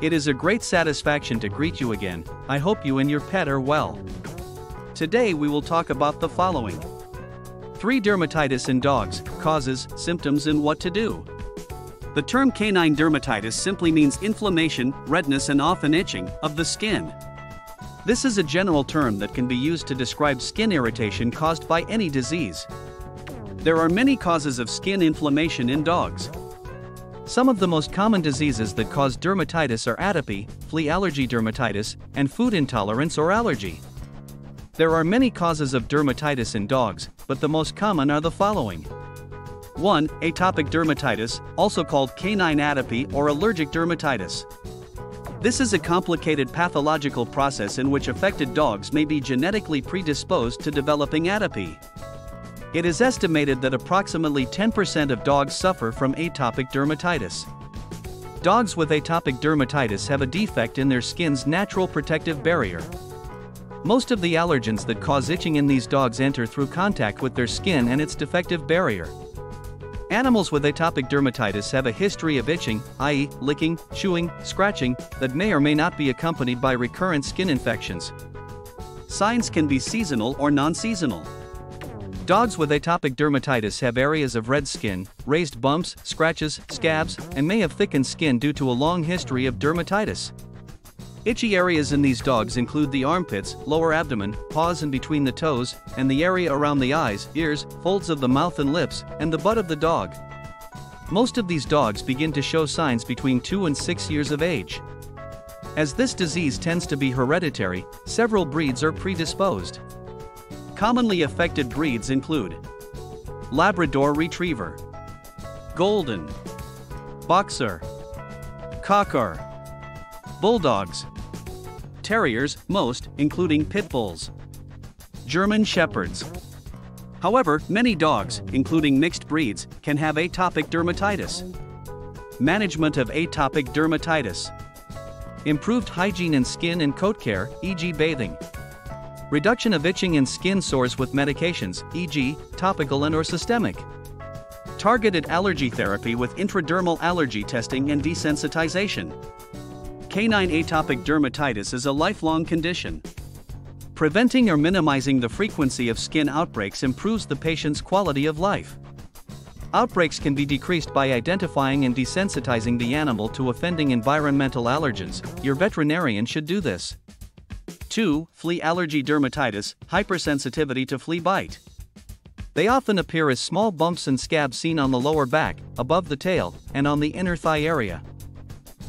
It is a great satisfaction to greet you again. I hope you and your pet are well. Today we will talk about the following: 3 dermatitis in dogs, causes, symptoms and what to do. The term canine dermatitis simply means inflammation, redness and often itching, of the skin. This is a general term that can be used to describe skin irritation caused by any disease. There are many causes of skin inflammation in dogs. Some of the most common diseases that cause dermatitis are atopy, flea allergy dermatitis, and food intolerance or allergy. There are many causes of dermatitis in dogs, but the most common are the following. 1. Atopic dermatitis, also called canine atopy or allergic dermatitis. This is a complicated pathological process in which affected dogs may be genetically predisposed to developing atopy. It is estimated that approximately 10% of dogs suffer from atopic dermatitis. Dogs with atopic dermatitis have a defect in their skin's natural protective barrier. Most of the allergens that cause itching in these dogs enter through contact with their skin and its defective barrier. Animals with atopic dermatitis have a history of itching, i.e., licking, chewing, scratching, that may or may not be accompanied by recurrent skin infections. Signs can be seasonal or non-seasonal. Dogs with atopic dermatitis have areas of red skin, raised bumps, scratches, scabs, and may have thickened skin due to a long history of dermatitis. Itchy areas in these dogs include the armpits, lower abdomen, paws and between the toes, and the area around the eyes, ears, folds of the mouth and lips, and the butt of the dog. Most of these dogs begin to show signs between 2 and 6 years of age. As this disease tends to be hereditary, several breeds are predisposed. Commonly affected breeds include Labrador Retriever, Golden, Boxer, Cocker, Bulldogs, Terriers, most, including Pit Bulls, German Shepherds. However, many dogs, including mixed breeds, can have atopic dermatitis. Management of atopic dermatitis: improved hygiene and skin and coat care, e.g. bathing. Reduction of itching and skin sores with medications, e.g., topical and or systemic. Targeted allergy therapy with intradermal allergy testing and desensitization. Canine atopic dermatitis is a lifelong condition. Preventing or minimizing the frequency of skin outbreaks improves the patient's quality of life. Outbreaks can be decreased by identifying and desensitizing the animal to offending environmental allergens. Your veterinarian should do this. 2. Flea allergy dermatitis, hypersensitivity to flea bite. They often appear as small bumps and scabs seen on the lower back, above the tail, and on the inner thigh area.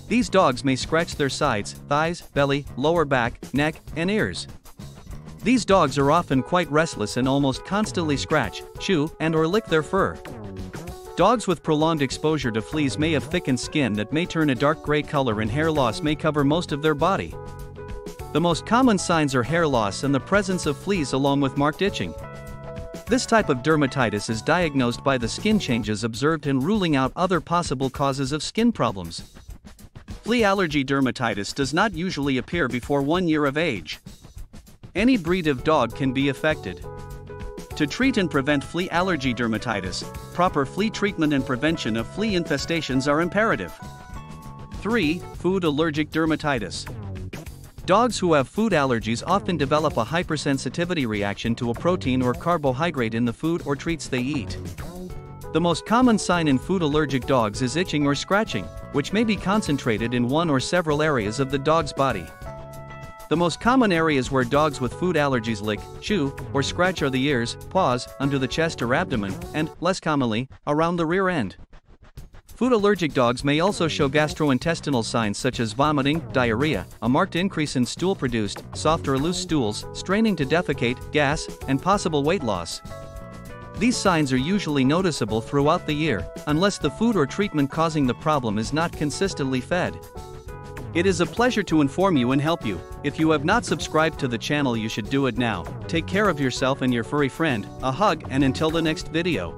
These dogs may scratch their sides, thighs, belly, lower back, neck, and ears. These dogs are often quite restless and almost constantly scratch, chew, and or lick their fur. Dogs with prolonged exposure to fleas may have thickened skin that may turn a dark gray color and hair loss may cover most of their body. The most common signs are hair loss and the presence of fleas along with marked itching. This type of dermatitis is diagnosed by the skin changes observed and ruling out other possible causes of skin problems. Flea allergy dermatitis does not usually appear before 1 year of age. Any breed of dog can be affected. To treat and prevent flea allergy dermatitis, proper flea treatment and prevention of flea infestations are imperative. 3. Food allergic dermatitis. Dogs who have food allergies often develop a hypersensitivity reaction to a protein or carbohydrate in the food or treats they eat. The most common sign in food allergic dogs is itching or scratching, which may be concentrated in one or several areas of the dog's body. The most common areas where dogs with food allergies lick, chew, or scratch are the ears, paws, under the chest or abdomen, and, less commonly, around the rear end. Food allergic dogs may also show gastrointestinal signs such as vomiting, diarrhea, a marked increase in stool-produced, soft or loose stools, straining to defecate, gas, and possible weight loss. These signs are usually noticeable throughout the year, unless the food or treatment causing the problem is not consistently fed. It is a pleasure to inform you and help you. If you have not subscribed to the channel, you should do it now. Take care of yourself and your furry friend. A hug, and until the next video.